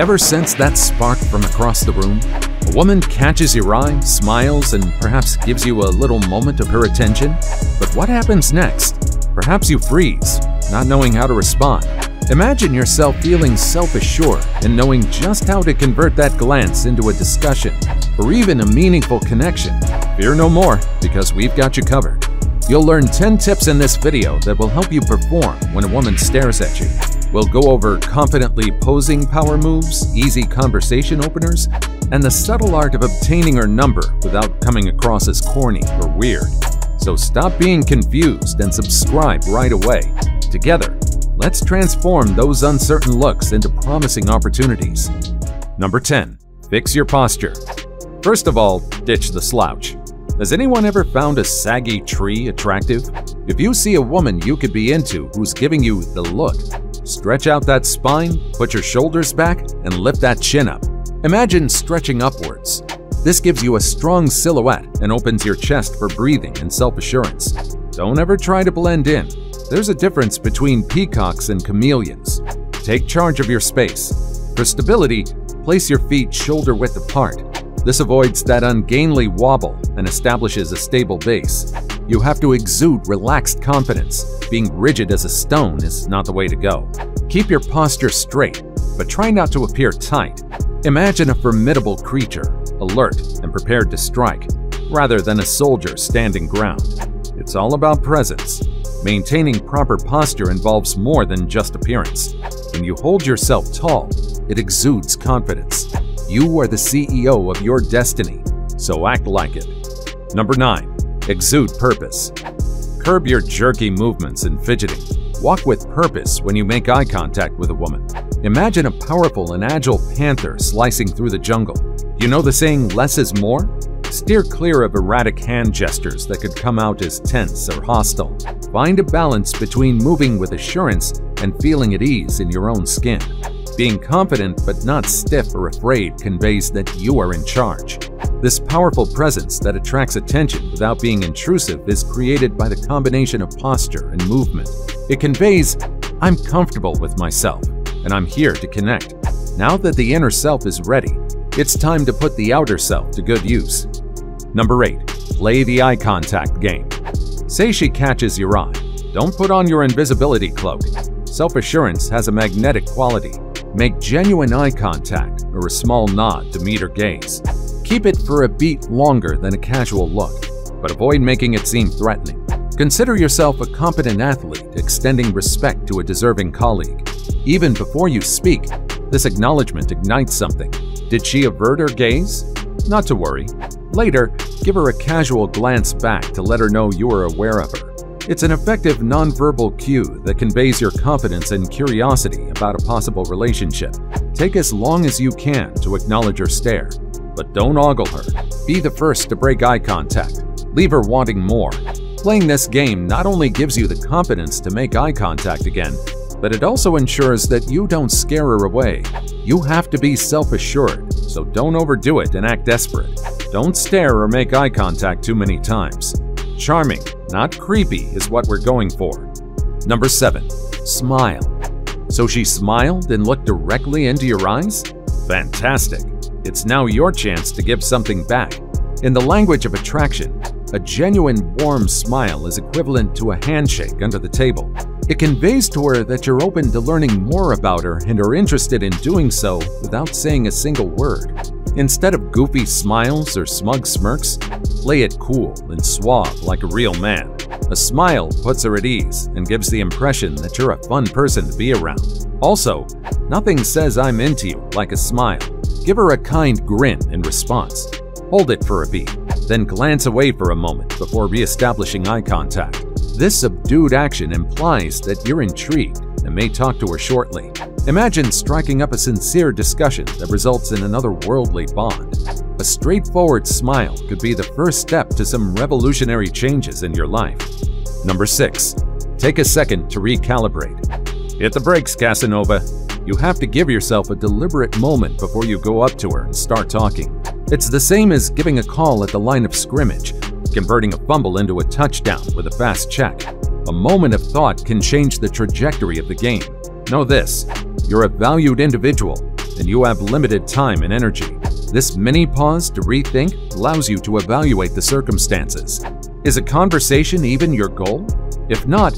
Ever sense that spark from across the room? A woman catches your eye, smiles, and perhaps gives you a little moment of her attention. But what happens next? Perhaps you freeze, not knowing how to respond. Imagine yourself feeling self-assured and knowing just how to convert that glance into a discussion or even a meaningful connection. Fear no more, because we've got you covered. You'll learn 10 tips in this video that will help you perform when a woman stares at you. We'll go over confidently posing power moves, easy conversation openers, and the subtle art of obtaining her number without coming across as corny or weird. So stop being confused and subscribe right away. Together, let's transform those uncertain looks into promising opportunities. Number 10. Fix your posture. First of all, ditch the slouch. Has anyone ever found a saggy tree attractive? If you see a woman you could be into who's giving you the look, stretch out that spine, put your shoulders back, and lift that chin up. Imagine stretching upwards. This gives you a strong silhouette and opens your chest for breathing and self-assurance. Don't ever try to blend in. There's a difference between peacocks and chameleons. Take charge of your space. For stability, place your feet shoulder-width apart. This avoids that ungainly wobble and establishes a stable base. You have to exude relaxed confidence. Being rigid as a stone is not the way to go. Keep your posture straight, but try not to appear tight. Imagine a formidable creature, alert and prepared to strike, rather than a soldier standing ground. It's all about presence. Maintaining proper posture involves more than just appearance. When you hold yourself tall, it exudes confidence. You are the CEO of your destiny, so act like it. Number 9. Exude purpose. Curb your jerky movements and fidgeting. Walk with purpose when you make eye contact with a woman. Imagine a powerful and agile panther slicing through the jungle. You know the saying, less is more? Steer clear of erratic hand gestures that could come out as tense or hostile. Find a balance between moving with assurance and feeling at ease in your own skin. Being confident but not stiff or afraid conveys that you are in charge. This powerful presence that attracts attention without being intrusive is created by the combination of posture and movement. It conveys, I'm comfortable with myself, and I'm here to connect. Now that the inner self is ready, it's time to put the outer self to good use. Number 8. Play the eye contact game. Say she catches your eye. Don't put on your invisibility cloak. Self-assurance has a magnetic quality. Make genuine eye contact or a small nod to meet her gaze. Keep it for a beat longer than a casual look, but avoid making it seem threatening. Consider yourself a competent athlete extending respect to a deserving colleague. Even before you speak, this acknowledgement ignites something. Did she avert her gaze? Not to worry. Later, give her a casual glance back to let her know you are aware of her. It's an effective nonverbal cue that conveys your confidence and curiosity about a possible relationship. Take as long as you can to acknowledge her stare, but don't ogle her. Be the first to break eye contact. Leave her wanting more. Playing this game not only gives you the confidence to make eye contact again, but it also ensures that you don't scare her away. You have to be self-assured, so don't overdo it and act desperate. Don't stare or make eye contact too many times. Charming, not creepy, is what we're going for. Number 7. Smile. So she smiled and looked directly into your eyes? Fantastic! It's now your chance to give something back. In the language of attraction, a genuine warm smile is equivalent to a handshake under the table. It conveys to her that you're open to learning more about her and are interested in doing so without saying a single word. Instead of goofy smiles or smug smirks, play it cool and suave like a real man. A smile puts her at ease and gives the impression that you're a fun person to be around. Also, nothing says I'm into you like a smile. Give her a kind grin in response. Hold it for a beat, then glance away for a moment before re-establishing eye contact. This subdued action implies that you're intrigued and may talk to her shortly. Imagine striking up a sincere discussion that results in another worldly bond. A straightforward smile could be the first step to some revolutionary changes in your life. Number 6. Take a second to recalibrate. Hit the brakes, Casanova. You have to give yourself a deliberate moment before you go up to her and start talking. It's the same as giving a call at the line of scrimmage, converting a fumble into a touchdown with a fast check. A moment of thought can change the trajectory of the game. Know this. You're a valued individual, and you have limited time and energy. This mini pause to rethink allows you to evaluate the circumstances. Is a conversation even your goal? If not,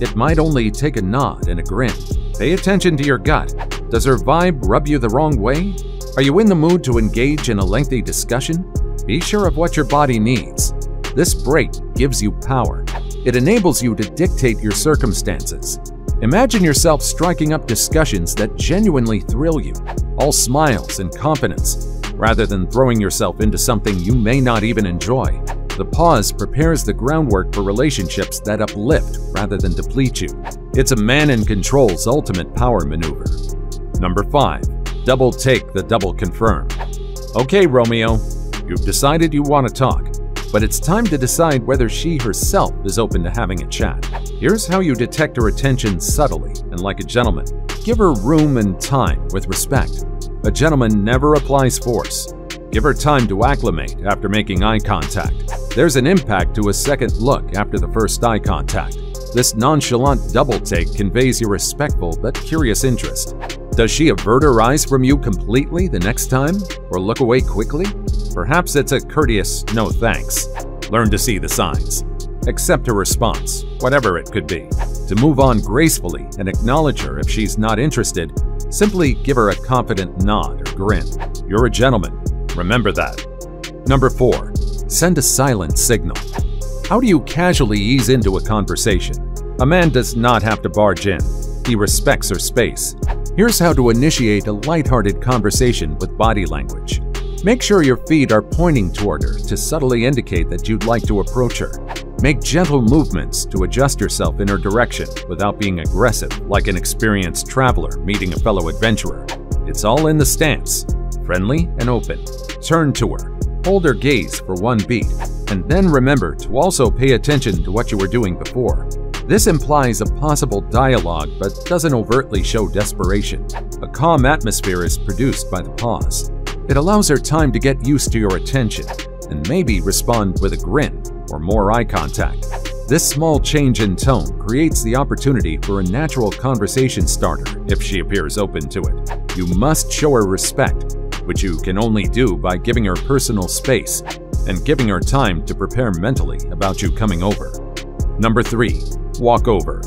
it might only take a nod and a grin. Pay attention to your gut. Does her vibe rub you the wrong way? Are you in the mood to engage in a lengthy discussion? Be sure of what your body needs. This break gives you power. It enables you to dictate your circumstances. Imagine yourself striking up discussions that genuinely thrill you, all smiles and confidence, rather than throwing yourself into something you may not even enjoy. The pause prepares the groundwork for relationships that uplift rather than deplete you. It's a man in control's ultimate power maneuver. Number 5. Double take the double confirm. Okay, Romeo, you've decided you want to talk, but it's time to decide whether she herself is open to having a chat. Here's how you detect her attention subtly and like a gentleman. Give her room and time with respect. A gentleman never applies force. Give her time to acclimate after making eye contact. There's an impact to a second look after the first eye contact. This nonchalant double take conveys your respectful but curious interest. Does she avert her eyes from you completely the next time, or look away quickly? Perhaps it's a courteous no thanks. Learn to see the signs. Accept her response, whatever it could be. To move on gracefully and acknowledge her if she's not interested, simply give her a confident nod or grin. You're a gentleman. Remember that. Number 4. Send a silent signal. How do you casually ease into a conversation? A man does not have to barge in. He respects her space. Here's how to initiate a lighthearted conversation with body language. Make sure your feet are pointing toward her to subtly indicate that you'd like to approach her. Make gentle movements to adjust yourself in her direction without being aggressive, like an experienced traveler meeting a fellow adventurer. It's all in the stance. Friendly and open. Turn to her, hold her gaze for one beat, and then remember to also pay attention to what you were doing before. This implies a possible dialogue but doesn't overtly show desperation. A calm atmosphere is produced by the pause. It allows her time to get used to your attention and maybe respond with a grin or more eye contact. This small change in tone creates the opportunity for a natural conversation starter if she appears open to it. You must show her respect, which you can only do by giving her personal space and giving her time to prepare mentally about you coming over. Number 3. Walk over.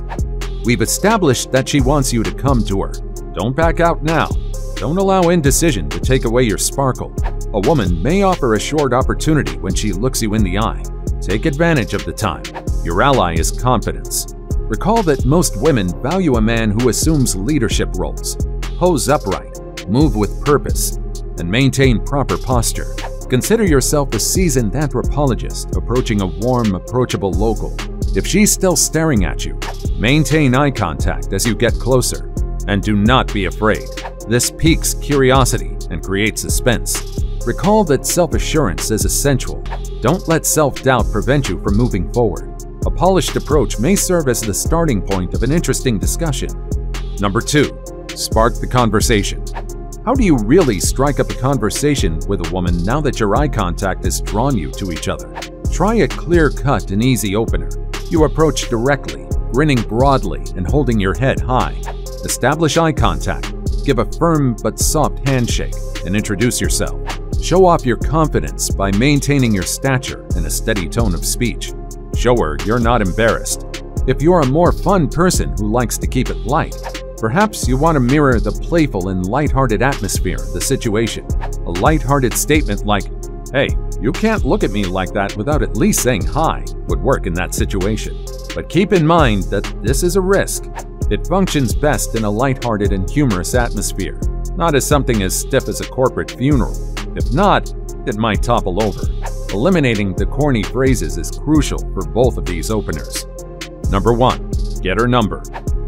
We've established that she wants you to come to her. Don't back out now. Don't allow indecision to take away your sparkle. A woman may offer a short opportunity when she looks you in the eye. Take advantage of the time. Your ally is confidence. Recall that most women value a man who assumes leadership roles. Pose upright, move with purpose, and maintain proper posture. Consider yourself a seasoned anthropologist approaching a warm, approachable local. If she's still staring at you, maintain eye contact as you get closer, and do not be afraid. This piques curiosity and creates suspense. Recall that self-assurance is essential. Don't let self-doubt prevent you from moving forward. A polished approach may serve as the starting point of an interesting discussion. Number 2. Spark the conversation. How do you really strike up a conversation with a woman now that your eye contact has drawn you to each other? Try a clear-cut and easy opener. You approach directly, grinning broadly and holding your head high. Establish eye contact, give a firm but soft handshake, and introduce yourself. Show off your confidence by maintaining your stature and a steady tone of speech. Show her you're not embarrassed. If you're a more fun person who likes to keep it light, perhaps you want to mirror the playful and lighthearted atmosphere of the situation. A lighthearted statement like, "Hey, you can't look at me like that without at least saying hi," would work in that situation. But keep in mind that this is a risk. It functions best in a lighthearted and humorous atmosphere, not as something as stiff as a corporate funeral. If not, it might topple over. Eliminating the corny phrases is crucial for both of these openers. Number 1. Get her number.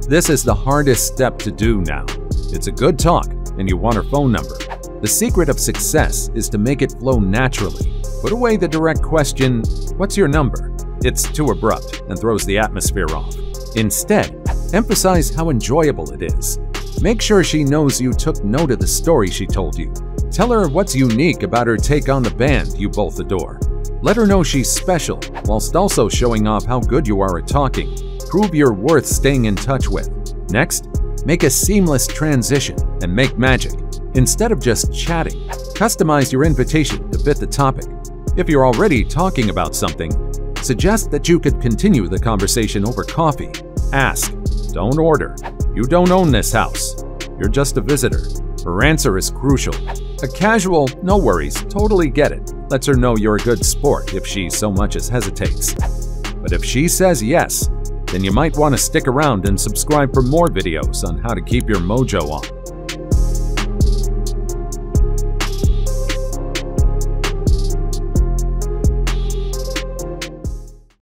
This is the hardest step to do now. It's a good talk, and you want her phone number. The secret of success is to make it flow naturally. Put away the direct question, "What's your number?" It's too abrupt and throws the atmosphere off. Instead, emphasize how enjoyable it is. Make sure she knows you took note of the story she told you. Tell her what's unique about her take on the band you both adore. Let her know she's special, whilst also showing off how good you are at talking. Prove you're worth staying in touch with. Next, make a seamless transition and make magic. Instead of just chatting, customize your invitation to fit the topic. If you're already talking about something, suggest that you could continue the conversation over coffee. Ask, don't order. You don't own this house. You're just a visitor. Her answer is crucial. A casual, no worries, totally get it, lets her know you're a good sport if she so much as hesitates. But if she says yes, then you might want to stick around and subscribe for more videos on how to keep your mojo on.